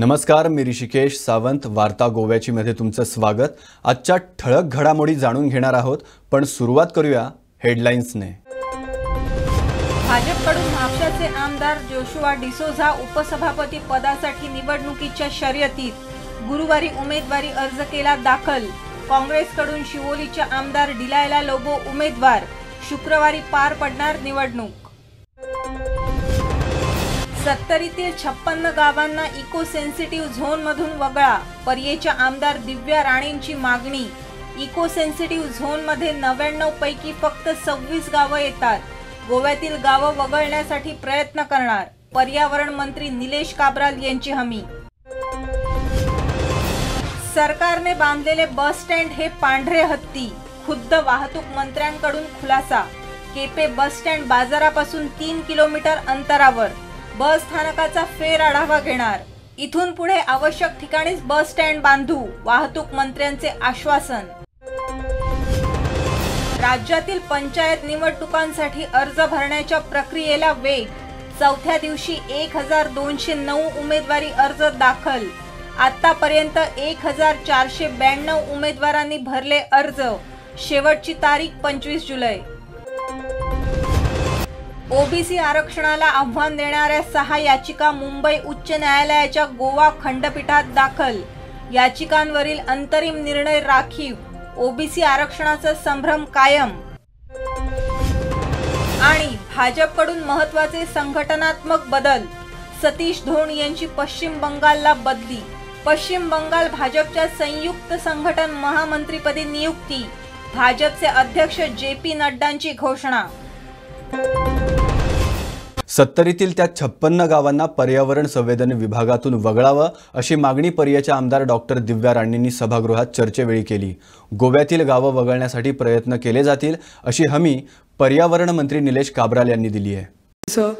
नमस्कार, मी ऋषिकेश सावंत. वार्ता गोव्याचीमध्ये तुमचं स्वागत. आजच्या ठळक घडामोडी जाणून घेणार आहोत, पण सुरुवात करूया हेडलाइन्सने. भाजपकडून महापक्षाचे आमदार जोशुआ डिजा उपसभापती पदासाठी निवडणुकीच्या शर्यतीत गुरुवारी उमेदवारी अर्ज केला दाखल. काँग्रेसकडून शिवोलीच्या आमदार डिलायला लोबो उमेदवार. शुक्रवारी पार पडणार निवडणूक. 70 ते 56 गावांना इको सेन्सिटिव्ह झोनमधून वगळा, पर्येच्या आमदार दिव्या राणींची मागणी. इको सेन्सिटिव्ह झोनमध्ये 99 पैकी फक्त 26 गावं येतात. गोव्यातील गावं वगळण्यासाठी प्रयत्न करणार, पर्यावरण मंत्री निलेश काब्राल यांची हमी. सरकारने बांधलेले बस स्टँड हे पांढरे हत्ती, खुद्द वाहतूक मंत्र्यांकडून खुलासा. केपे बस स्टँड बाजारापासून 3 किलोमीटर अंतरावर बस स्थानकाचा फेर आढावा घेणार. इथून पुढे आवश्यक ठिकाणीच बस स्टँड बांधू, वाहतूक मंत्र्यांचे आश्वासन. राज्यातील पंचायत निवडणुकांसाठी अर्ज भरण्याच्या प्रक्रियेला वेग. 4थ्या दिवशी 1209 उमेदवारी अर्ज दाखल. आतापर्यंत 1492 उमेदवारांनी भरले अर्ज. शेवटची तारीख 25 जुलै. ओबीसी आरक्षणाला आव्हान देणाऱ्या 6 याचिका मुंबई उच्च न्यायालयाच्या गोवा खंडपीठात दाखल. याचिकांवरील अंतरिम निर्णय राखीव. ओबीसी आरक्षणाचा संभ्रम कायम. आणि भाजपकडून महत्त्वाचे संघटनात्मक बदल. सतीश धोन यांची पश्चिम बंगालला बदली. पश्चिम बंगाल भाजपच्या संयुक्त संघटन महामंत्रीपदी नियुक्ती. भाजपचे अध्यक्ष जेपी नड्डांची घोषणा. 70 ते 56 गावांना पर्यावरण संवेदन विभागातून वगळावं, अशी मागणी पर्याच्या आमदार डॉक्टर दिव्या राणींनी सभागृहात चर्चेवेळी केली. गोव्यातील गावं वगळण्यासाठी प्रयत्न केले जातील, अशी हमी पर्यावरण मंत्री निलेश काब्राल यांनी दिली आहे. सर,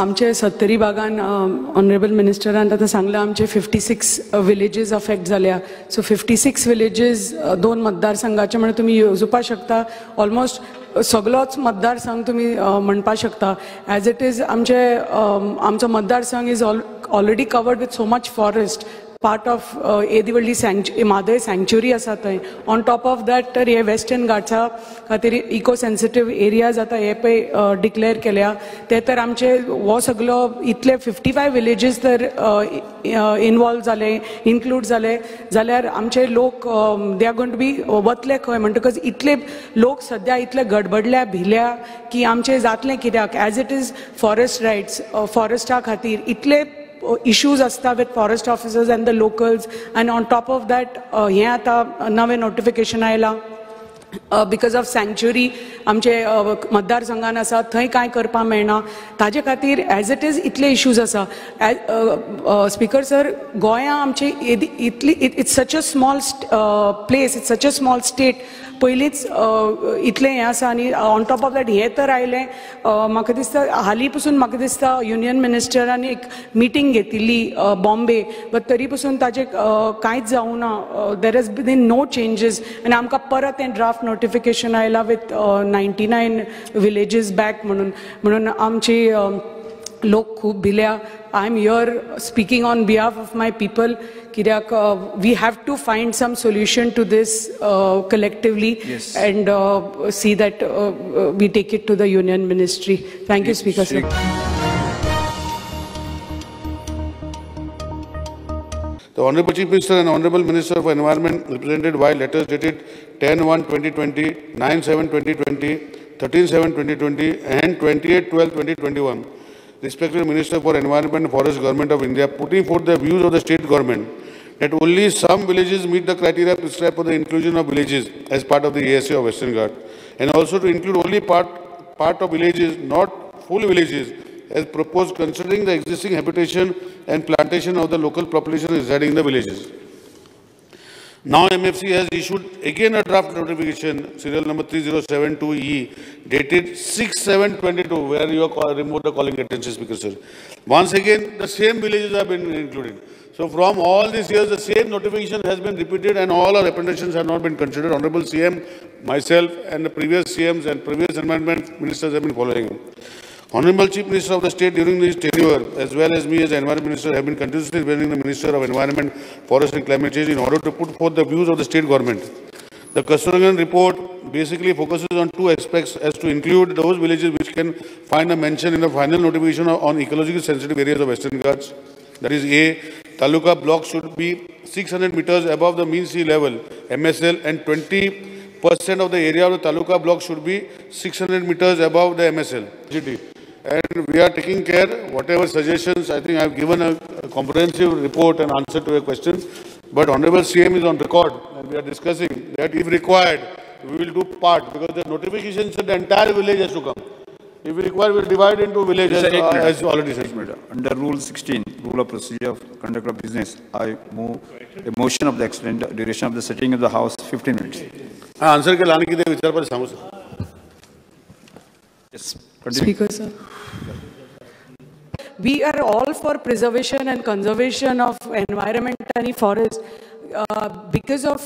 आमचे 70 भागान ऑनरेबल मिनिस्टरान आता सांगलं, आमचे 56 विलेजीस अफेक्ट झाल्या. सो 56 विलेजीस 2 मतदारसंघाचे म्हणजे तुम्ही येवजुपा शकता. ऑलमोस्ट सगळोच मतदारसंघ तुम्ही म्हणपा शकता. ॲज इट इज आमचो मतदारसंघ is already covered with so much forest. Part of एदी व्हडली महादई सँक्च्युरी आसा थंय. ऑन टॉप ऑफ दॅट तर हे वेस्टर्न घाट्सा खातीर इको सेन्सिटीव एरियाज आतां हे पळय डिक्लेअर केल्या. ते तर आमचे हो सगळो इतले 55 विलेजीस तर इनवॉल्व जाले, इन्क्लूड जाले. जाल्यार आमचे लोक they are going to be वतले खंय म्हणटकच इतले लोक सद्या इतले गडबडल्या, भिल्या की आमचे जातलें कित्याक. As it is forest rights, फॉरेस्टा खातीर इतले issues asta with forest officers and the locals, and on top of that he ata nave notification aila because of sanctuary amche matdar sanghan asa thai kay karpa melna. taje khatir as it is itle issues asa. Speaker sir, Goa amche itli, it's such a small place, it's such a small state. पहिलीच इतले हे आसा आनी on top of that हे तर आयले. म्हाका दिसता हाली पसून म्हाका दिसता युनियन मिनिस्टरान एक मिटींग घेतिल्ली बॉम्बे, बट तरी पसून ताजे कांयच जावंक ना. There is been no changes. आनी आमकां परत हे ड्राफ्ट नोटिफिकेशन आयला विथ 99 विलेजीस बॅक म्हणून आमची लोक खूब भिल्या. I am here speaking on behalf of my people, we have to find some solution to this collectively, yes, and see that we take it to the Union Ministry. Thank you, Speaker Sir. The Honourable Chief Minister and Honourable Minister for Environment represented by letters dated 10-1-2020, 9-7-2020, 13-7-2020 and 28-12-2021. Respected Minister for Environment and Forest, Government of India, putting forth the views of the state government that only some villages meet the criteria prescribed for the inclusion of villages as part of the ASA of Western Ghats, and also to include only part of villages, not full villages, as proposed, considering the existing habitation and plantation of the local population residing in the villages. Now MFC has issued again a draft notification serial number 3072E dated 6722, where you are removed the calling attention, Speaker sir. Once again the same villages have been included. So from all these years the same notification has been repeated and all our recommendations have not been considered. Honorable CM, myself and the previous CMs and previous environment ministers have been following. Honorable Chief Minister of the State during his tenure, as well as me as Environment Minister, have been continuously representing the Minister of Environment, Forest and Climate Change in order to put forth the views of the state government. The Kasturirangan report basically focuses on two aspects as to include those villages which can find a mention in the final notification on ecologically sensitive areas of Western Ghats. That is A, Taluka block should be 600 meters above the mean sea level, MSL, and 20% of the area of the Taluka block should be 600 meters above the MSL. And we are taking care, whatever suggestions, I think I have given a comprehensive report and answer to your questions. But Honorable CM is on record and we are discussing that if required, we will do part because the notification said the entire village has to come. If required, we will divide into villages as already said. Under Rule 16, Rule of Procedure of Conduct of Business, I move a motion of the extent, duration of the sitting of the House, 15 minutes. Answer ke laane ki de vichar par samu sir. Yes. Speaker, sir. We are all for preservation and conservation of environment and forest. Because of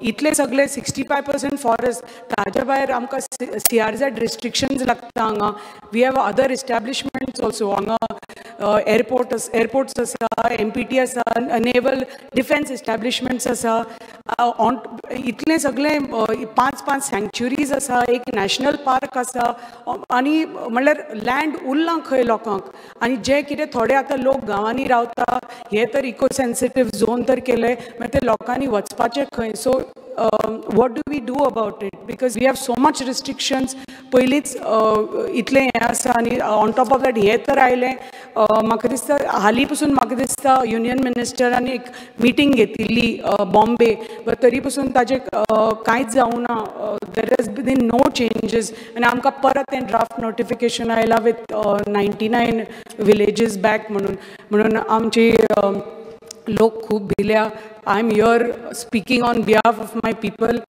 इतले सगले 65% forest ताजा भायर आमका CRZ restrictions लगता हांगा. We have other establishments also हांगा airports असा, MPT असा, naval defence establishments असा. On इतले सगले 5-5 sanctuaries असा, एक national park असा. अनि मतलब land उल्लां खाय लोकांक. अनि जे किरे थोड़े आता लोग गावानी रावता ये तर eco sensitive zone तर केले मतलब लोकानी वचपाचे खाएं, so what do we do about it? Because we have so much restrictions. पहिलेच इतले यहाँ सानी on top of that ये तर आयले माकरिस्ता हाली पसुन माकरिस्ता union minister अने एक meeting घेतिली बॉम्बे बट तरी पसुन ताजे काहीच जाऊना there has been no changes and आमका परत एंड draft notification आयला with 99 villages back म्हणून आमचे लोग खूब भील्या. I am here speaking on behalf of my people.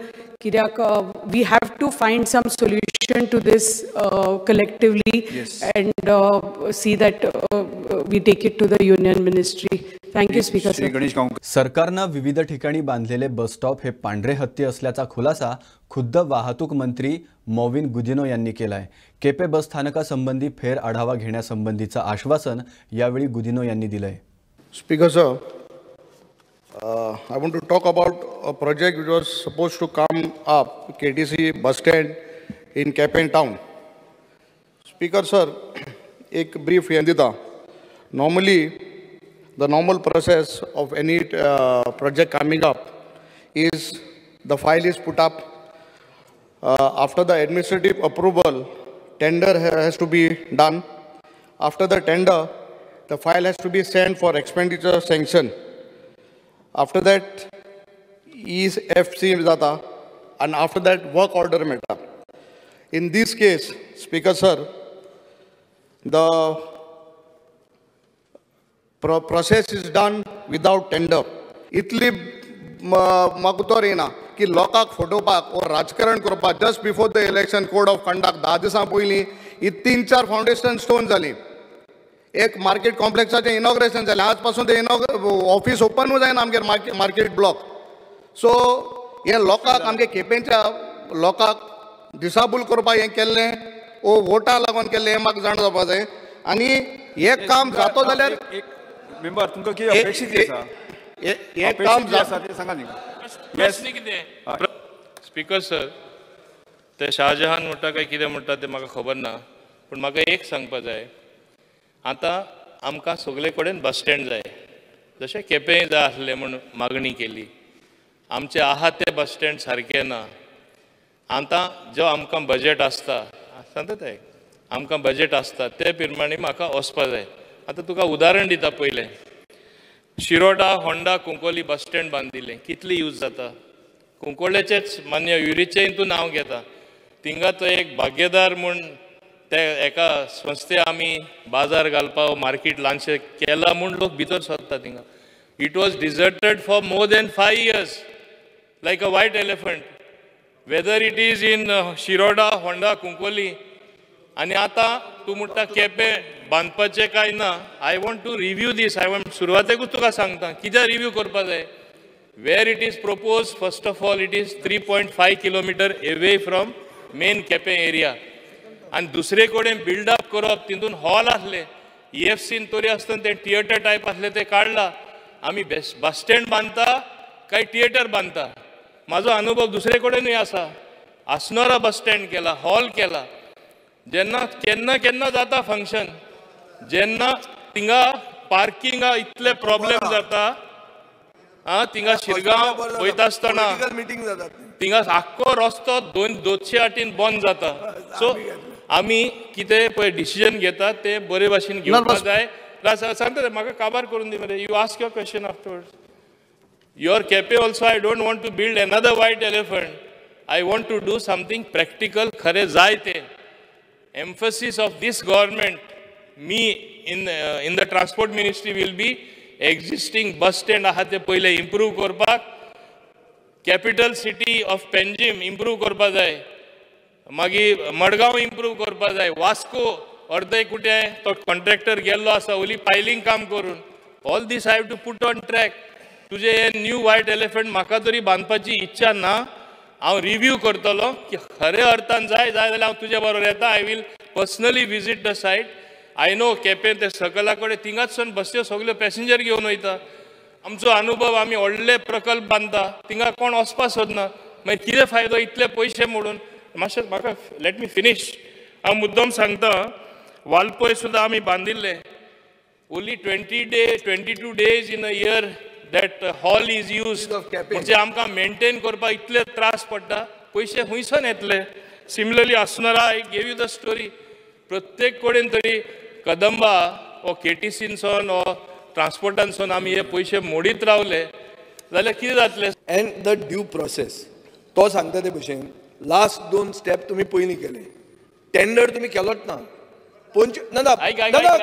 We have to find some solution to this collectively, yes. And see that we take it to the Union Ministry. Thank you, Speaker Sir. सरकारने विविध ठिकाणी बांधलेले bus stop हे पांढरे हत्ती असल्याचा खुलासा खुद्द वाहतूक मंत्री मॉविन गुदिनो यांनी केलाय. केपे बस स्थानकासंबंधी फेर आढावा घेण्यासंबंधीचं आश्वासन यावेळी गुदिनो यांनी दिलंय. Speaker Sir, I want to talk about a project which was supposed to come up, KTC bus stand in Cape Town. Speaker Sir, a brief yandita. Normally, the normal process of any project coming up is the file is put up. After the administrative approval, tender has to be done. After the tender, the file has to be sent for expenditure sanction. After that, EFC data, and after that, work order meta. In this case, Speaker Sir, the process is done without tender. Itli magutorena ki lokak photopak or rajkaran korpa just before the election code of conduct. Daadisa poili it 3-4 foundation stones zali. एक market कॉम्प्लेक्साचे inauguration झाले आजपासून ते office open हो जाय ना आमगेर market block so हे लोकांक आमगे केपेंच्या लोकांक दिसाबूल करपाक हे केल्ले ओ वोटा लागून केल्ले हे म्हाका जाण जावपाक जाय आनी हे काम जातो जाल्यार एक मेंबर तुमकां कितें अपेक्षीत आसा हे काम जाता ते सांगा न्ही प्रश्न कितें स्पीकर सर ते शाहजहान म्हणटा काय कितें म्हणटा ते म्हाका खबर ना पूण म्हाका एक सांगपाक जाय. आता आमकां सगळे कडेन बस स्टँड जाय जशें केपेंय जाय आसलें म्हूण मागणी केली आमचे आहा ते बस स्टँड सारके ना. आतां जो आमकां बजेट आसता सांगता ते आमकां बजेट आसता ते प्रमाणे म्हाका वचपाक जाय. आतां तुका उदाहरण दिता पयलें शिरोडा होंडा कुंकोली बस स्टँड बांदिल्लें कितली यूज जाता कुंकोळेचेच मान्य युरीचें हितून नांव घेता थिंगा तो एक भाग्यदार म्हूण ते एका संस्थे आमी बाजार घालपा मार्केट लांचें केला म्हूण लोक भितर सरता थिंगा. It was deserted for more than 5 years like a white elephant whether it is in Shiroda Honda Cuncolim आनी आतां तूं म्हणटा केपें बांदपाचें काय ना. I want to review this I want सुरवातेकूच तुका सांगता कित्याक रिव्यू करपाक जाय where it is propose first of all it is 3.5 kilometre away from main Quepem area आनी दुसरे कडेन बिल्डअप करप तितून हॉल आसले ईएफसीन तरी आसतना ते थिएटर टायप आसले ते काडला आमी बस स्टँड बांदता काय थिएटर बांदता म्हाजो अनुभव दुसरे कडेनूय आसा आसनोरा बस स्टँड केला हॉल केला जेन्ना केन्ना केन्ना जाता फंक्शन जेन्ना तिंगा पार्किंगा इतले प्रॉब्लेम जाता हाँ तिंगा शिरगांव वयता आसतना तिंगा आख्खो रस्तो 200 अटीन बंद जाता सो आमी किते पे डिसिजन घेता ते बरे भाशेन घेवपा जाय सांगता म्हाका काबार करून दी मरे you ask your question afterwards your Quepem also I don't want to build another white elephant I want to do something practical खरें जाय तें emphasis of this government me in the transport ministry will be existing bus stand ahate पहिले improve करपाक capital city of Panjim improve करपा जाय मागीर Madgaon improve करपा जाय वास्को अर्दे कुठे तो कॉन्ट्रॅक्टर गेल्लो आसा ओली पायलिंग काम करून all this I have to put on track तुजे हे न्यू व्हायट एलिफंट म्हाका तरी बांदपाची इच्छा ना हाँ रिव्यू करतलो कि खरे अर्थान जाय जाय जाल्यार हांव तुजे बरोबर येता I will personally visit the site I know Quepem ते सकला कडेन तिंगाचसून बस्यो सगळ्यो पॅसेंजर घेवन वयता आमचो अनुभव आमी व्हडले प्रकल्प बांदता तिंगा कोण वचपा सोदना मागीर कितें फायदो इतले पयशे मोडून मातशें म्हाका लेट मी फिनिश हांव मुद्दम सांगता वालपय सुद्दां आमी बांदिल्लें only 22 days in a year that hall is used म्हणजे आमकां मेंटेन करपाक इतले त्रास पडटा पैसे हुंयसर येतले similarly Assonora I gave you the story प्रत्येक कडेन तरी कदंबा ओ केटीसीनसून ओ ट्रान्सपोर्टानसून आमी हे पैसे मोडीत रावले जाल्यार कितें जातलें एंड द ड्यू प्रोसेस तो सांगता ते भशेन लास्ट 2 स्टेप तुमी पयलीं केले टेंडर तुमी केलोच ना स्पीकर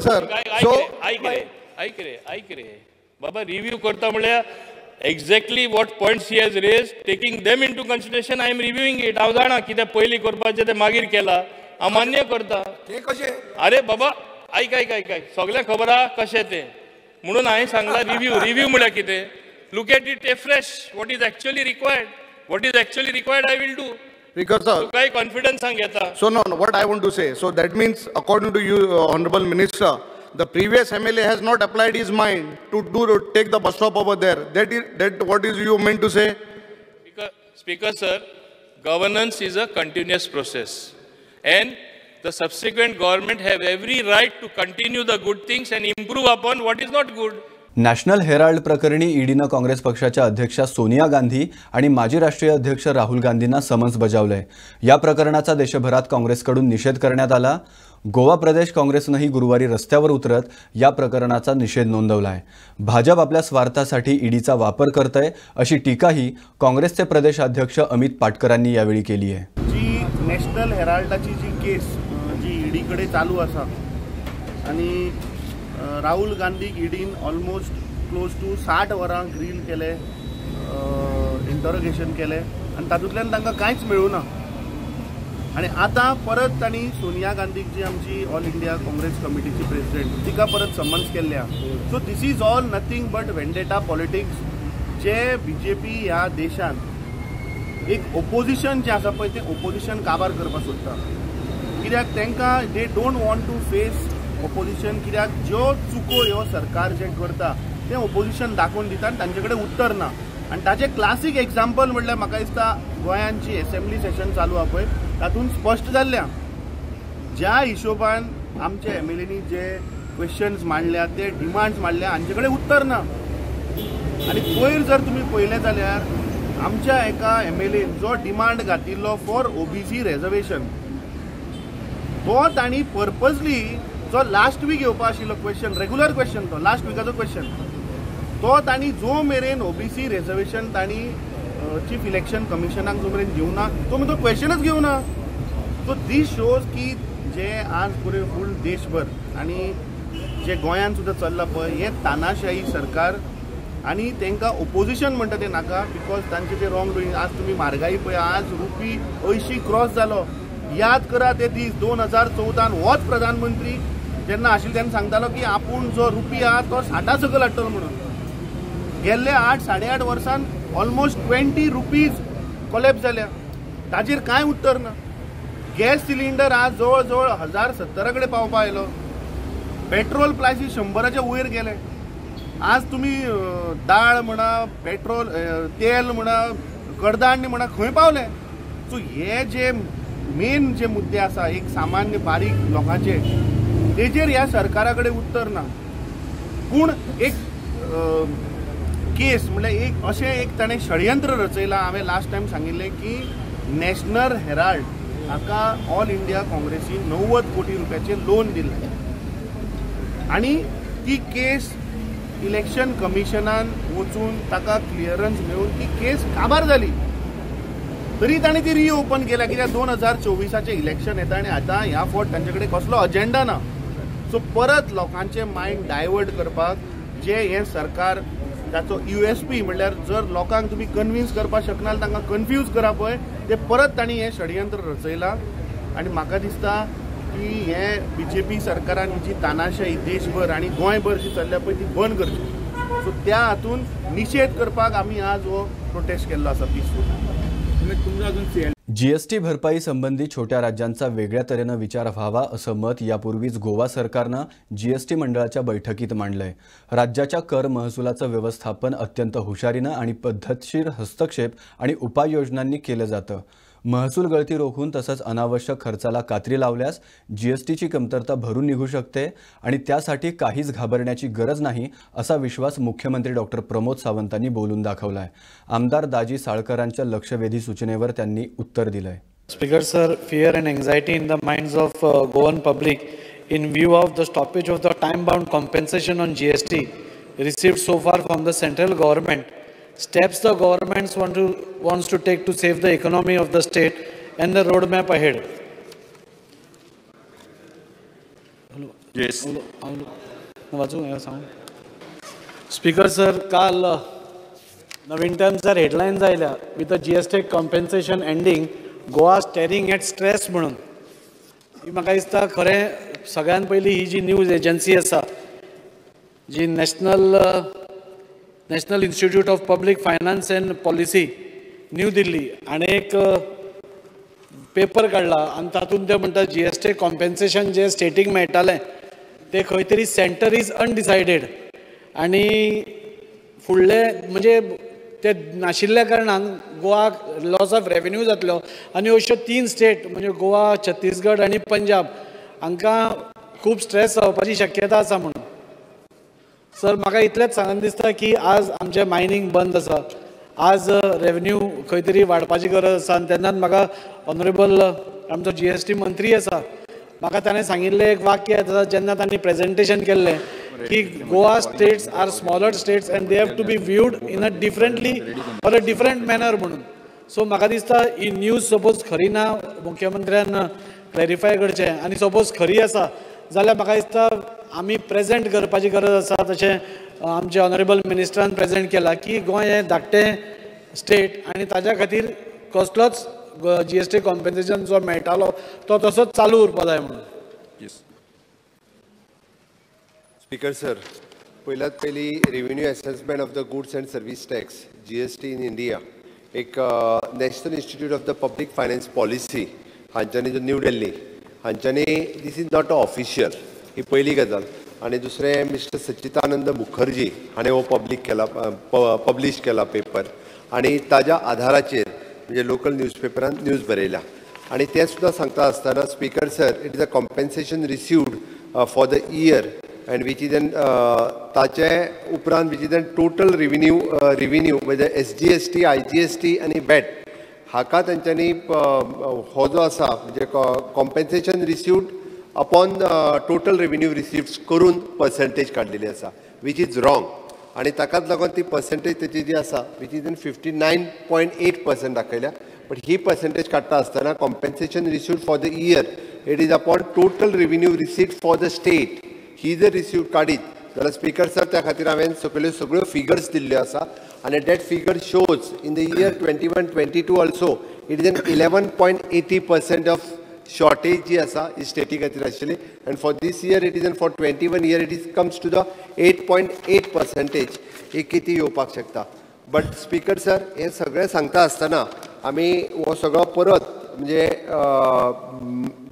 सर सो बाबा रिव्यू करता म्हणल्यार exactly what points he has raise taking them in to consideration I am reviewing it हांव जाणा कितें पयलीं करपाचें तें मागीर केलां हांव मान्य करता अरे बाबा आयक आयक आयक आयक सगळें खबर आहा कशें तें म्हणून हांवें सांगलां रिव्ह्यू रिव्ह्यू म्हणल्यार कितें look at it fresh what is actually required I will do Because sir, so confidence angeta. So no, what I want to say. So that means, according to you, honorable minister, the previous MLA has not applied his mind to take the bus stop over there. That what is you meant to say? Speaker sir, governance is a continuous process, and the subsequent government have every right to continue the good things and improve upon what is not good. National Herald प्रकरणी ईडीनं काँग्रेस पक्षाच्या अध्यक्षा सोनिया गांधी आणि माजी राष्ट्रीय अध्यक्ष राहुल गांधींना summons बजावलंय. या प्रकरणाचा देशभरात काँग्रेसकडून निषेध करण्यात आला. गोवा प्रदेश काँग्रेसनंही गुरुवारी रस्त्यावर उतरत या प्रकरणाचा निषेध नोंदवला आहे. भाजप आपल्या स्वार्थासाठी ईडीचा वापर करतंय अशी टीकाही काँग्रेसचे प्रदेशाध्यक्ष अमित पाटकरांनी यावेळी केली आहे. जी नॅशनल हेराल्डाची जी केस जी ईडीकडे चालू असा आणि राहुल गांधी ईडीन ऑलमोस्ट क्लोज टू 60 वरां ग्रील केले इंटरोगेशन केले आणि तातूंतल्यान तांकां कांयच मेळूं ना आणि आता परत तांणी सोनिया गांधीक जी आमची ऑल इंडिया काँग्रेस कमिटीची प्रेसिडेंट तिका परत समन्स केल्या. So this is all nothing but vendetta politics जे बीजेपी ह्या देशांत एक ओपोजिशन जे आसा पळय ते ओपोजिशन काबार करपाक सोदता कित्याक तांकां they don't want to face opposition कित्याक ज्यो चुको ह्यो सरकार जे करता ते ओपोजिशन दाखोवन दिता आनी तांचे कडेन उत्तर ना. आनी ताजे क्लासीक एग्जाम्पल म्हटल्यार म्हाका दिसता गोंयांत जी एसेंब्ली सेशन चालू आसा पळय तातूंत स्पश्ट जाल्ल्या ज्या हिशोबान आमच्या एमएलएनी जे क्वेश्चन्स मांडल्या ते डिमांड्स मांडल्या हांचे कडेन उत्तर ना. आनी पयर जर तुमी पळयलें जाल्यार आमच्या एका एमएलएन जो डिमांड घातिल्लो फॉर ओबीसी रिजर्वेशन तो तांणी पर्पजली जो लास्ट वीक येवपा आशिल्लो क्वेश्चन रेगुलर क्वेश्चन तो लास्ट विकाचो क्वेश्चन तो तांणी जो मेरेन ओबीसी रिजर्वेशन तांणी चीफ इलेक्शन कमिशनाक जो मेरेन दिवना तो म्हणजे तो क्वेश्चनच घेवना. सो दीस शोज की जे आज पुरे फूल देशभर आनी जे गोंयांत सुद्दां चल्ला पळय हें तानाशाही सरकार आनी तांकां ओपोजिशन म्हणटा तें नाका बिकॉज तांचे जे रॉंग डुईंग आज तुमी म्हारगाई पळय आज ₹80 क्रॉस जालो याद करा ते दीस 2014 होच प्रधानमंत्री जेन्ना आशिल्लो तेन्ना सांगतालो की आपूण जो रुपया तो 60 सकयल हाडटलो म्हणून गेल्ले 8-8.5 वर्सान ऑलमोस्ट ₹20 कोलॅप्स झाल्या ताजेर काय उत्तर ना। गॅस सिलिंडर आज जवळ जवळ 1070 कडे पावपा आयलो। पेट्रोल प्राइस 100 वयर गेले। आज तुम्ही डाळ म्हणा पेट्रोल तेल म्हणा कडधान्य म्हणा खंय पावले। सो हे जे मेन जे मुद्दे आसा एक सामान्य बारीक लोकांचे तेजेर ह्या सरकाराकडे उत्तर ना। पूण एक केस म्हणजे एक असे एक ताणे षडयंत्र रचयला। हांवें लास्ट टाइम सांगिल्लें की नॅशनल हेराल्ड हाका ऑल इंडिया काँग्रेसीन 90 कोटी रुपयाचे लोन दिल्ले आणि ती केस इलेक्शन कमिशनान वचून ताका क्लियरन्स मेळून ती केस काबार जाली। तरी ताणें ती रिओपन केल्या कित्याक 2024चे इलेक्शन येता आनी आतां ह्या फावट तांचे कडेन कसलो अजेंडा ना। सो परत लोकांचे माइंड डायवर्ट करपाक जे हे सरकार ताचो यूएसपी म्हळ्यार जर लोकांक तुम्ही कन्विन्स करपाक शकनाल तांकां कन्फ्यूज करा पळय ते परत तांणी हे षडयंत्र रचयलां। आनी म्हाका दिसता की हे बीजेपी सरकारान जी तानाशाही देशभर आनी गोंयभर जी चल्ल्या पळय ती बंद करची। सो त्या हातून निशेध करपाक आमी आज हो प्रोटेस्ट केल्लो आसा पीसफुल। जीएसटी भरपाई संबंधी छोट्या राज्यांचा वेगळ्या तऱ्हेने विचार व्हावा असं मत यापूर्वीच गोवा सरकारनं जीएसटी मंडळाच्या बैठकीत मांडलंय। राज्याच्या कर महसुलाचं व्यवस्थापन अत्यंत हुशारीनं आणि पद्धतशीर हस्तक्षेप आणि उपाययोजनांनी केलं जातं। महसूल गळती रोखून तसंच अनावश्यक खर्चाला कात्री लावल्यास जीएसटीची कमतरता भरून निघू शकते आणि त्यासाठी काहीच घाबरण्याची गरज नाही असा विश्वास मुख्यमंत्री डॉक्टर प्रमोद सावंतांनी बोलून दाखवला आहे। आमदार दाजी साळकरांच्या लक्षवेधी सूचनेवर त्यांनी उत्तर दिलं आहे। Speaker sir, fear and anxiety in the minds of Goan public in view of the stoppage of the time bound compensation on GST received so far from the central government, steps the government wants to take to save the economy of the state and the roadmap ahead. Yes. Speaker sir, काल Navhind Times sir headlines आयल्या with the GST compensation ending Goa staring at stress म्हणून। ही म्हाका दिसता खरें सगळ्यान पयली ही जी news agency आसा जी national institute of public finance and policy new Delhi आणि एक पेपर काढला आणि तातूंत ते म्हणतात जीएसटी कॉम्पेन्सेशन जे स्टेटीक मेळटालें ते खंय तरी सेंटर इज अनडिसायडेड आणि फुडले म्हणजे ते नाशिल्ल्या कारणान गोवाक लॉस ऑफ रेवेन्यू जातलो आणि अश्यो 3 स्टेट म्हणजे गोवा, छत्तीसगड आणि पंजाब हांकां खूब स्ट्रेस जावपाची शक्यता आसा। म्हणून सर म्हाका इतलेंच सांगन दिसता की आज आमचे मायनिंग बंद आसा, आज रेवेन्यू खंय तरी वाडपाची गरज आसा आनी तेन्नाच म्हाका ऑनरेबल आमचो जीएसटी मंत्री आसा म्हाका ताणें सांगिल्लें एक वाक्य आसा जेन्ना तांणी प्रेजेंटेशन केल्लें की Goa states are smaller states and they have to be viewed in a differently or a different manner म्हणून। सो म्हाका दिसता ही न्यूज सपोज खरी ना मुख्यमंत्र्यान क्लॅरिफाय करचें आनी सपोज खरी आसा जाल्यार म्हाका दिसता आमी प्रेजेंट करपाची गरज आसा तशें आमचे ऑनरेबल मिनिस्टरान प्रेजेंट केला की गोंय हें धाकटें स्टेट आनी ताज्या खातीर कसलोच जीएसटी कॉम्पेन्सेशन जो मेळटालो तो तसोच चालू उरपा जाय म्हणून। स्पीकर सर, पयल्यात पयली revenue assessment of the goods and service tax GST in India एक national institute of the public finance policy हांच्यांनी जो न्यू दिल्ली हांच्यांनी दीस इज नॉट ऑफिशियल ही पहिली गजाल। आणि दुसरे मिस्टर सच्चिदानंद मुखर्जी हाणे हो पब्लिश केला पेपर आणि ताज्या आधाराचेर म्हणजे लोकल न्यूजपेपरान न्यूज बरयल्या आणि ते सुद्धा सांगता आसतना speaker sir it is a compensation received for the year and which is an ताचे उपरांत which is an total revenue म्हणजे SGST, IGST आणि बॅट हाका तांच्यांनी हो जो आसा म्हणजे compensation received upon total revenue receipts करून पर्सेंटेज काढलेली आसा विच इज रॉंग आणि ताकाच लागून ती पर्सेंटेज तेची जी आसा विच इज इन 59.8% दाखयल्या बट ही पर्सेंटेज काडटा आसतना compensation received for the year it is upon total revenue received for the state ही जर रिसिव्ड काडीत जाल्यार स्पीकर सर त्या खातीर हांवें सगळ्यो फिगर्स दिल्ल्यो आसा आणि that figure shows in the year 2021-22 also it is an 11.80% of shortage जी आसा इज स्टेटी खातीर आशिल्ली and for this year it is an for 21 year it is comes to the 8.8% ही किती येवपाक शकता। बट स्पीकर सर हे सगळें सांगता आसतना आम्ही वो सगळो परत म्हणजे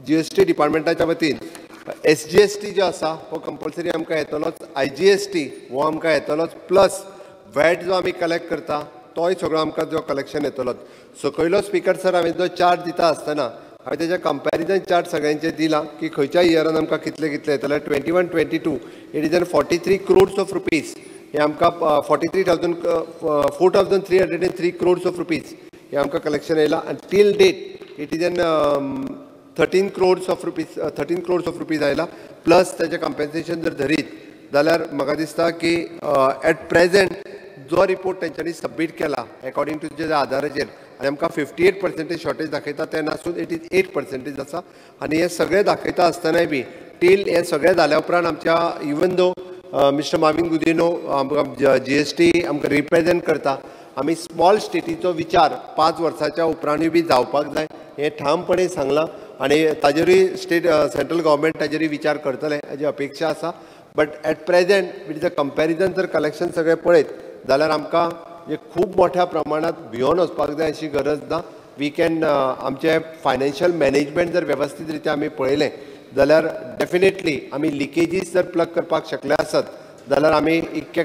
जीएसटी डिपार्टमेंटाच्या वतीन एसजीएसटी जो आसा वो कंपलसरी आमकां येतलोच, आयजीएसटी वो आमकां येतलोच, प्लस वॅट जो आम्ही कलेक्ट करता तोय सगळो आमकां जो कलेक्शन येतलोच. सकयलो स्पीकर सर हांवें जो चार्ट दिता आसतना हांवें तेजे कंपेरिजन चार्ट सगळ्यांचे दिला की खंयच्या इयरान आमकां कितले कितले येतले. 21-22 it is 43 crores of rupees हे आमकां 4,303 crores ऑफ रुपीज हे आमकां कलेक्शन आयला. आनी till date it is 13 crores of rupees आयला प्लस तेजे कंपेन्सेशन जर धरीत जाल्यार म्हाका दिसता की एट प्रेजेंट जो रिपोर्ट तेंच्यांनी सबमीट केला अकॉर्डिंग टू जे आधाराचेर आनी आमकां 58% शॉर्टेज दाखयता तें नासून 88% आसा. आनी हें सगळें दाखयता आसतनाय बी टील हें सगळें जाल्या उपरांत आमच्या even though mister Mavin Godinho आमकां जीएसटी आमकां रिप्रेजेंट करता, आमी स्मॉल स्टेटीचो विचार 5 वर्सांच्या उपरांतूय बी जावपाक जाय हें ठामपणे सांगलां आनी ताजेरूय स्टेट सेंट्रल गव्हर्मेंट ताजेरूय विचार करतलें हाजी अपेक्षा आसा. But at present with the comparison जर कलेक्शन सगळें पळयत जाल्यार आमकां जे खूब मोठ्या प्रमाणांत भियोन वचपाक जाय अशी गरज ना. वी कॅन आमचे फायनान्शियल मॅनेजमेंट जर वेवस्थीत रित्या आमी पळयलें जाल्यार डेफिनेटली आमी लिकेजीस जर प्लग करपाक शकले आसत जाल्यार आमी इतके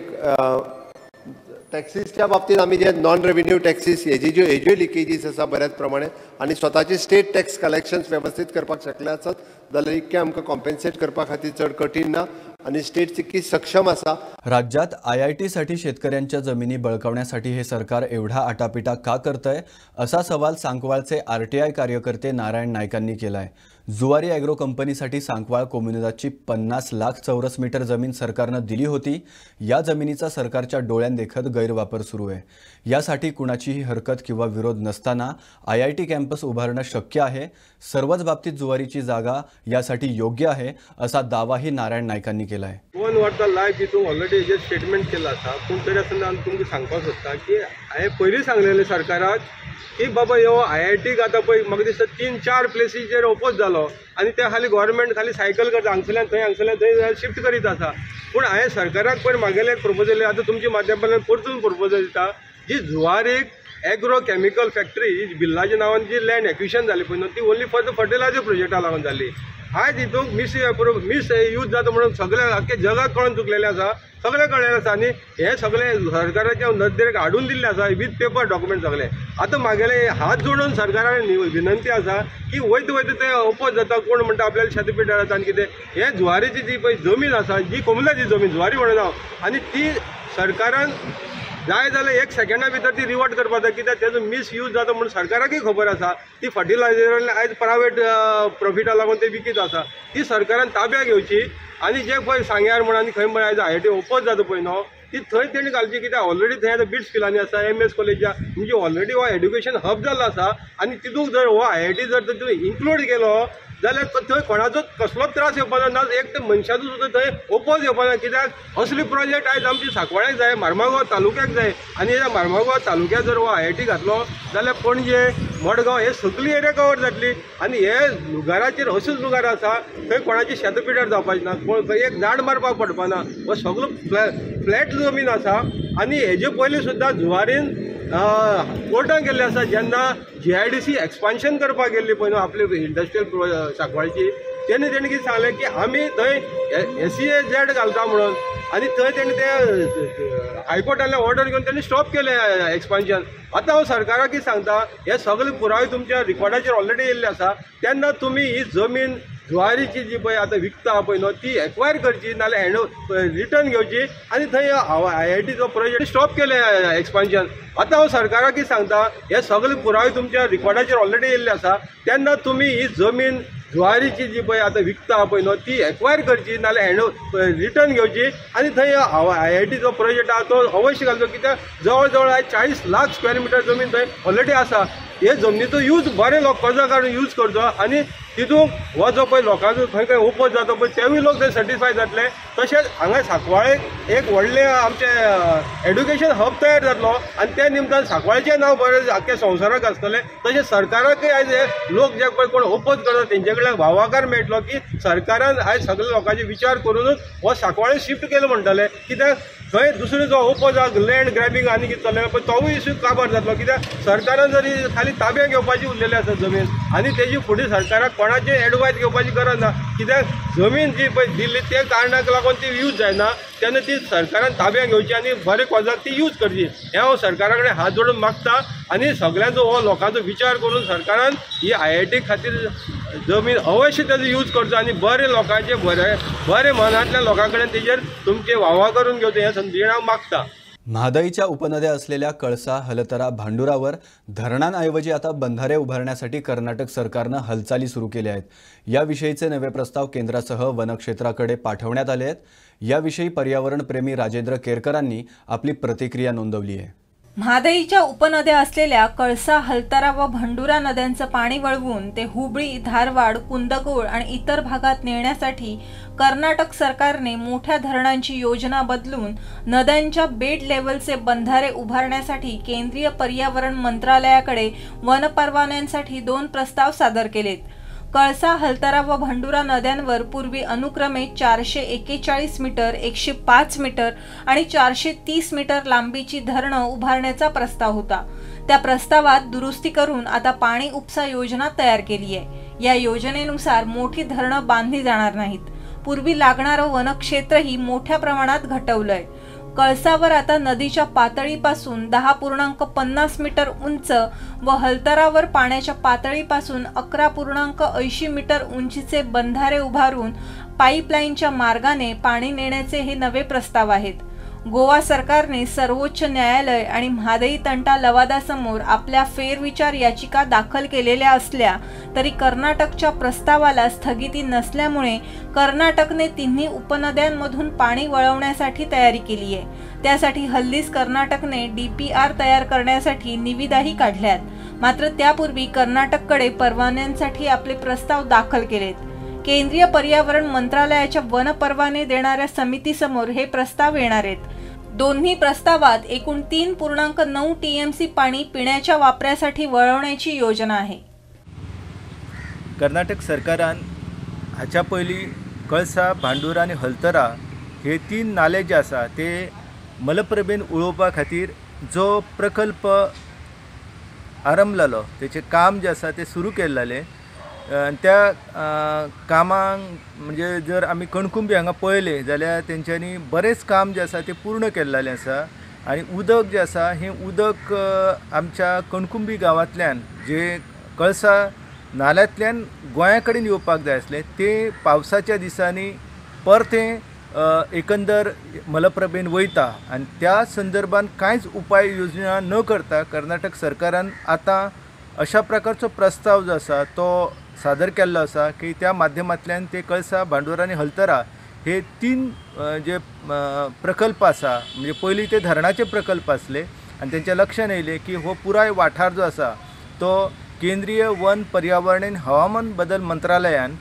टॅक्सीसच्या बाबतीत आमी जे नॉन रेव्हेन्यू टॅक्सीस हेज्यो लिकेजीस आसा बऱ्याच प्रमाणे आनी स्वताचे स्टेट टॅक्स कलेक्शन्स वेवस्थीत करपाक शकले आसत जाल्यार इतके आमकां कॉम्पेन्सेट करपा खातीर चड कठीण ना आणि स्टेट इतकी सक्षम असा. राज्यात आयआयटीसाठी शेतकऱ्यांच्या जमिनी बळकावण्यासाठी हे सरकार एवढा आटापिटा का करतंय असा सवाल सांकवाळचे आरटीआय कार्यकर्ते नारायण नायकांनी केलाय. जुवारी ॲग्रो कंपनीसाठी सांकवाळ कोम्युनिदाची 50 लाख चौरस मीटर जमीन सरकारनं दिली होती. या जमिनीचा सरकारच्या डोळ्यांदेखत गैरवापर सुरू आहे. यासाठी कुणाचीही हरकत किंवा विरोध नसताना आयआयटी कॅम्पस उभारणं शक्य आहे. सर्वच बाबतीत जुवारीची जागा यासाठी योग्य आहे असा दावाही नारायण नायकांनी केला आहे. गोवन वार्ता लाइव हितून ऑलरेडी जे स्टेटमेंट केला असा पूण तरी आसतना आमी तुमकां सांगपाक सोदता की हांवें पयलीं सांगलेलें सरकाराक की बाबा ह्यो आयआयटीक आतां पळय म्हाका दिसता 3-4 प्लेसीचेर ओपोज जालो आनी ते खाली गव्हर्मेंट खाली सायकल करता हांगसरल्यान थंय शिफ्ट करीत आसा. पूण हांवें सरकाराक पयर मागेलें एक प्रपोजल आतां तुमच्या माध्यमांतल्यान परतून प्रपोजल दिता जी जुवारेक एग्रो केमिकल फॅक्टरी ही बिल्लाच्या नांवान जी लँड एक्विशन जाली पळय न्हू ती ओन्ली फॉर द फर्टिलायझर प्रोजेक्टा लागून जाली. आज हितून मिसयूज जाता म्हणून सगळ्या अख्ख्या जगाक कळून चुकलेलें आसा, सगळें कळ्ळेलें आसा आनी हें सगळें सरकाराच्या नदरेक हाडून दिल्लें आसा वीथ पेपर डॉक्युमेंट सगळें. आतां मागेलें हात जोडून सरकारान विनंती आसा की वयता वयता ते ओपोज जाता. कोण म्हणटा आपल्याला शेतपिड्यार आनी कितें हें जुवारीची जी पळय जमीन आसा जी कोमलाची जमीन जुवारी म्हणून आनी ती सरकारान जाय जाल्यार 1 सेकंडा भितर ती रिवर्ट करपाक जाय कित्याक तेजो मिसयूज जाता म्हणून सरकाराकय खबर आसा. ती फर्टिलायझर आयज प्रायवेट प्रॉफिटा लागून ते विकीत आसा. ती सरकारान ताब्याक घेवची आनी जे पळय सांग्यार म्हण आनी खंय म्हण आयज आयआयटी ओपन जाता पळय न्हू ती थंय तेणी घालची कित्याक ऑलरेडी थंय आतां बीट स्किलांनी आसा MS कॉलेजा म्हणजे ऑलरेडी हो एड्युकेशन हब जाल्लो आसा आनी तितूंत जर हो आयआयटी जर तुवें इन्क्लूड केलो जाल्यार थंय कोणाचो कसलोच त्रास येवपाचो ना, एक तर मनशाचो सुद्दां थंय ओपोज येवपाक ना कित्याक असले प्रोजेक्ट आयज आमच्या सांकवाळ्याक जाय, मार्मागांव तालुक्याक जाय आनी ह्या मार्मागांव तालुक्याक जर हो आयआयटी घातलो जाल्यार पणजे मडगांव हे सगळी एरिया कवर जातली आनी हे लुगाराचेर असोच लुगार आसा थंय कोणाची शेतपिड्यार जावपाची ना, कोण एक झाड मारपाक पडपाना हो सगळो फ्लॅट जमीन आसा. आनी हेजे पयलीं सुद्दां जुवारीन कोर्टान गेल्ले आसा जेन्ना GIDC एक्सपान्शन करपाक गेल्ली पळय न्हू आपली इंडस्ट्रियल सांकवाळची तेन्ना तेणी कितें सांगलें की आमी थंय SEZ घालता म्हणून आनी थंय तेणी ते हायकोर्टांतले ऑर्डर घेवन तेणी स्टॉप केलें एक्सपान्शन. आतां हांव सरकाराक कितें सांगता हे सगळे पुराय तुमच्या रिकॉर्डाचेर ऑलरेडी येयल्ले आसा तेन्ना तुमी ही जमीन जुवारीची जी पळय आतां विकता पळय न्हू ती एक्वायर करची नाल्यार हँड रिटर्न घेवची आनी थंय आयआयटीचो प्रोजेक्ट स्टॉप केलें एक्सपान्शन. आतां हांव सरकाराक कितें सांगता हे सगळे पुराय तुमच्या रिकॉर्डाचेर ऑलरेडी येयल्ले आसा तेन्ना तुमी ही जमीन जुवारीची जी पळय आतां विकता पळय न्हू ती एक्वायर करची नाल्यार हँड रिटर्न घेवची आनी थंय आयआयटीचो प्रोजेक्ट आसा तो अवश्य घालचो कित्याक जवळ जवळ आयज 40 लाख स्क्वेअर मीटर जमीन थंय ऑलरेडी आसा. हे जमनीचो यूज बरें लोकांचो काडून यूज करचो आनी तितूंत हो जो पळय लोकांचो खंय खंय ओपोज जाता पळय तेवूय लोक थंय सॅटिस्फाय जातले तशेंच हांगा साकवाळेक एक व्हडलें आमचें एड्युकेशन हब तयार जातलो आनी त्या निमतान साकवाळचें नांव बरें आख्ख्या संवसाराक आसतलें। तशेंच सरकाराकय आयज लोक जे पळय कोण ओपोज करता तेंचे कडल्यान भावाकार मेळटलो की सरकारान आयज सगळ्या लोकांचे विचार करूनच हो साकवाळे शिफ्ट केलो म्हणटलें, कित्याक थंय दुसरो जो ओपोजाक लँड ग्रॅबिंग आनी कितें चल्लें पण तोवूय इश्यू काबार जातलो, कित्याक सरकारान जरी खाली ताब्यां घेवपाची उरलेली आसा जमीन आनी तेजी फुडें सरकाराक कोणाचें एडवायस घेवपाची गरज ना, कित्याक जमीन जी पळय दिल्ली त्या कारणाक लागून ती यूज जायना तेन्ना ती सरकारान ताब्यां घेवची आनी बरे कोजाक ती यूज करची हें हांव सरकारा कडेन हात जोडून मागता। आनी सगळ्यांचो हो लोकांचो विचार करून सरकारान ही IIT खातीर जमीन अवश्य तेजो यूज करचो आनी बरे लोकांचे बरे मनांतल्या लोकां कडेन तेजेर तुमचे वावा करून घेवचे हे संदीन हांव मागता। महादईच्या उपनद्या असलेल्या कळसा हलतरा भांडूरावर धरणांऐवजी आता बंधारे उभारण्यासाठी कर्नाटक सरकारनं हालचाली सुरू केल्या आहेत। याविषयीचे नवे प्रस्ताव केंद्रासह वनक्षेत्राकडे पाठवण्यात आले आहेत। याविषयी पर्यावरणप्रेमी राजेंद्र केरकरांनी आपली प्रतिक्रिया नोंदवली आहे। महादईच्या उपनद्या असलेल्या कळसा हलतरा व भांडूरा नद्यांचं पाणी वळवून ते हुबळी धारवाड कुंदगोळ आणि इतर भागात नेण्यासाठी कर्नाटक सरकारने मोठ्या धरणांची योजना बदलून नद्यांच्या बेड लेव्हलचे बंधारे उभारण्यासाठी केंद्रीय पर्यावरण मंत्रालयाकडे वनपरवान्यांसाठी 2 प्रस्ताव सादर केलेत। कळसा हलतरा व भांडूरा नद्यांवर पूर्वी अनुक्रमे 441 मीटर 105 मीटर आणि 430 मीटर लांबीची धरणं उभारण्याचा प्रस्ताव होता। त्या प्रस्तावात दुरुस्ती करून आता पाणी उपसा योजना तयार केली आहे। या योजनेनुसार मोठी धरणं बांधली जाणार नाहीत। पूर्वी लागणारं वनक्षेत्रही मोठ्या प्रमाणात घटवलंय। कळसावर आता नदीच्या पातळीपासून 10.50 मीटर उंच व हलतरावर पाण्याच्या पातळीपासून 11.80 मीटर उंचीचे बंधारे उभारून पाईपलाईनच्या मार्गाने पाणी नेण्याचे हे नवे प्रस्ताव आहेत। गोवा सरकारने सर्वोच्च न्यायालय आणि महादई तंटा लवादासमोर आपल्या फेरविचार याचिका दाखल केलेल्या असल्या तरी कर्नाटकच्या प्रस्तावाला स्थगिती नसल्यामुळे कर्नाटकने 3 उपनद्यांमधून पाणी वळवण्यासाठी तयारी केली आहे। त्यासाठी हल्लीच कर्नाटकने DPR तयार करण्यासाठी निविदाही काढल्यात, मात्र त्यापूर्वी कर्नाटककडे परवान्यांसाठी आपले प्रस्ताव दाखल केलेत। केंद्रीय पर्यावरण मंत्रालयाच्या वन परवाने देणाऱ्या समितीसमोर हे प्रस्ताव येणार आहेत। दोन्ही प्रस्तावात एकूण 3.9 TMC पाणी पिण्याच्या वापरासाठी वळवण्याची योजना आहे। कर्नाटक सरकारान हाच्या पहिली कळसा भांडूरा आणि हलतरा हे 3 नाले जे आसा ते मलप्रभेन उळोवपा खातीर जो प्रकल्प आरंभलालो तेचे काम जे आसा ते सुरू केल्लेले। त्या कामांक म्हणजे जर आमी कणकुंबी हांगा पळयलें जाल्यार तेंच्यांनी बरेंच काम जे आसा ते पूर्ण केल्लेलें आसा आनी उदक जे आसा हें उदक आमच्या कणकुंबी गांवांतल्यान जे कळसा नाल्यांतल्यान गोंया कडेन येवपाक जाय आसलें ते पावसाच्या दिसांनी परतें एकंदर मलप्रभेन वयता आनी त्या संदर्भान कांयच उपाय योजना न करता कर्नाटक सरकारान आतां अशा प्रकारचो प्रस्ताव जो आसा तो सादर केल्लो आसा की त्या माध्यमांतल्यान ते कळसा भांडूरा आनी हलतरा हे 3 जे प्रकल्प आसा म्हणजे पयलीं ते धरणाचे प्रकल्प आसले आनी तेंच्या लक्षांत आयलें की हो पुराय वाठार जो आसा तो केंद्रीय वन पर्यावरण आनी हवामान बदल मंत्रालयान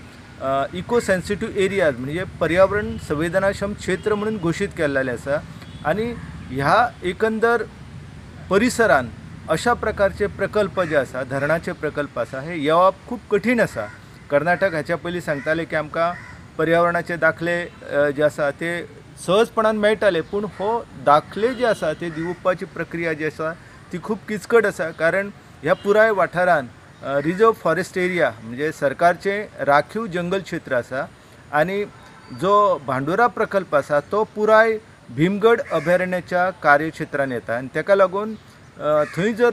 इको सेन्सिटिव्ह एरियाज म्हणजे पर्यावरण संवेदनाक्षम क्षेत्र म्हणून घोशीत केल्लेलें आसा आनी ह्या एकंदर परिसरान अशा प्रकारचे प्रकल्प जे आसा धरणाचे प्रकल्प आसा हे येवप खूब कठीण आसा। कर्नाटक हाच्या पयलीं सांगताले की आमकां पर्यावरणाचे दाखले जे आसा ते सहजपणान मेळटाले पूण हो दाखले जे आसा ते दिवपाची प्रक्रिया जी आसा ती खूब किचकट आसा, कारण ह्या पुराय वाठारान रिजर्व फॉरेस्ट एरिया म्हणजे सरकारचे राखीव जंगल क्षेत्र आसा आनी जो भांडूरा प्रकल्प आसा तो पुराय भीमगढ़ अभयारण्याच्या कार्यक्षेत्रान येता आनी ताका लागून थंय जर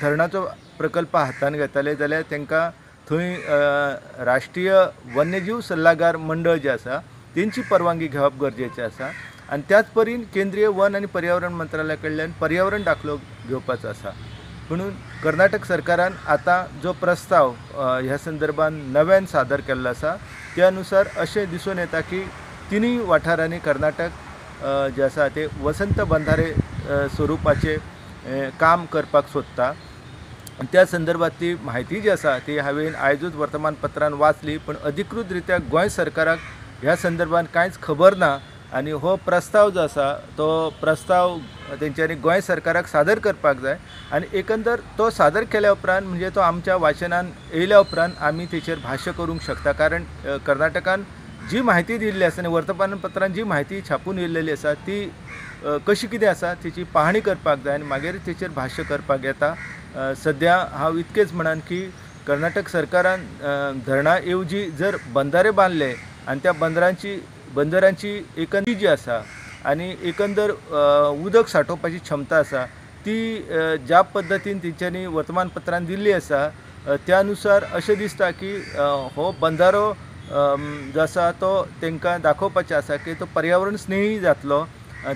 धरणाचो प्रकल्प हातान घेतले जाल्यार तांकां थंय राष्ट्रीय वन्यजीव सल्लागार मंडळ जे आसा तेंची परवानगी घेवप गरजेचें आसा आनी त्याच परीन केंद्रीय वन आनी पर्यावरण मंत्रालया कडल्यान पर्यावरण दाखलो घेवपाचो आसा। म्हणून कर्नाटक सरकारान आतां जो प्रस्ताव ह्या संदर्भान नव्यान सादर केल्लो आसा त्या अनुसार अशें दिसून येता की 3 वाठारांनी कर्नाटक जे आसा ते वसंत बंधारे स्वरुपाचे काम करपाक सोदता। त्या संदर्भातली माहिती जी आसा ती हांवें आयजूच वर्तमानपत्रान वाचली पण अधिकृत रित्या गोंय सरकाराक ह्या संदर्भान कांयच खबर ना आनी हो प्रस्ताव जो आसा तो प्रस्ताव तेंच्यांनी गोंय सरकाराक सादर करपाक जाय आनी एकंदर तो सादर केल्या उपरांत म्हणजे तो आमच्या वाचनान येयल्या उपरांत आमी तेचेर भाश्य करूंक शकता, कारण कर्नाटकान जी माहिती दिल्ली आसा आनी वर्तमानपत्रान जी माहिती छापून येयलेली आसा ती कशी कितें आसा तेची पाहणी करपाक जाय आनी मागीर तेचेर भाश्य करपाक येता। सद्या हांव इतकेच म्हणान की कर्नाटक सरकारान धरणा ऐवजी जर बंधारे बांधले आनी त्या बंदरांची एकंदर जी आसा आनी एकंदर उदक साठोवपाची क्षमता आसा ती ज्या पद्दतीन तेंच्यांनी वर्तमानपत्रान दिल्ली आसा त्या नुसार अशें दिसता की हो बंधारो जो आसा तो तेंकां दाखोवपाचें आसा की तो पर्यावरण स्नेही जातलो,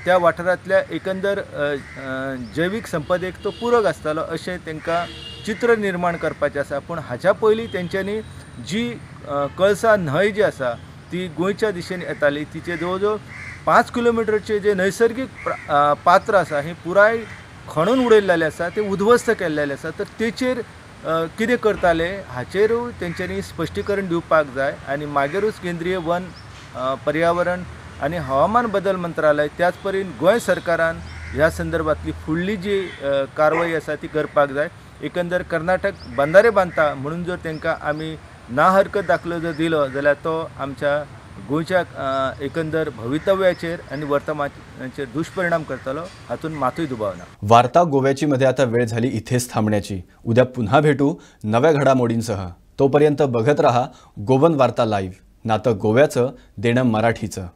त्या वाठारांतल्या एकंदर जैवीक संपदेक तो पूरक आसतलो अशें तेंकां चित्र निर्माण करपाचें आसा। पूण हाच्या पयलीं तेंच्यांनी जी कळसा न्हंय जी आसा ती गोंयच्या दिशेन येताली तिचे जवळ जवळ 5 किलोमीटरचे जे नैसर्गीक पात्र आसा हे पुराय खणून उडयल्लेले आसा, ते उद्ध्वस्त केल्लेले आसा, तर तेचेर कितें करताले हाचेरूय तेंच्यांनी स्पश्टीकरण दिवपाक जाय आनी मागीरूच केंद्रीय वन पर्यावरण आनी हवामान बदल मंत्रालय त्याच परीन गोंय सरकारान ह्या संदर्भांतली फुडली जी कारवाई आसा ती करपाक जाय। एकंदर कर्नाटक बंधारे बांदता म्हणून जर तेंकां आमी ना हरकत दाखलो जर दिलो जाल्यार तो आमच्या गोंयच्या एकंदर भवितव्याचेर आनी वर्तमानाचेर दुष्परिणाम करतलो, हातून मातूय दुबाव ना। वार्ता गोव्याची मध्ये आता वेळ झाली इथेच थांबण्याची, उद्या पुन्हा भेटू नव्या घडामोडींसह। तोपर्यंत बघत रहा गोवन वार्ता लाईव्ह, नातं गोव्याचं देणं मराठीचं।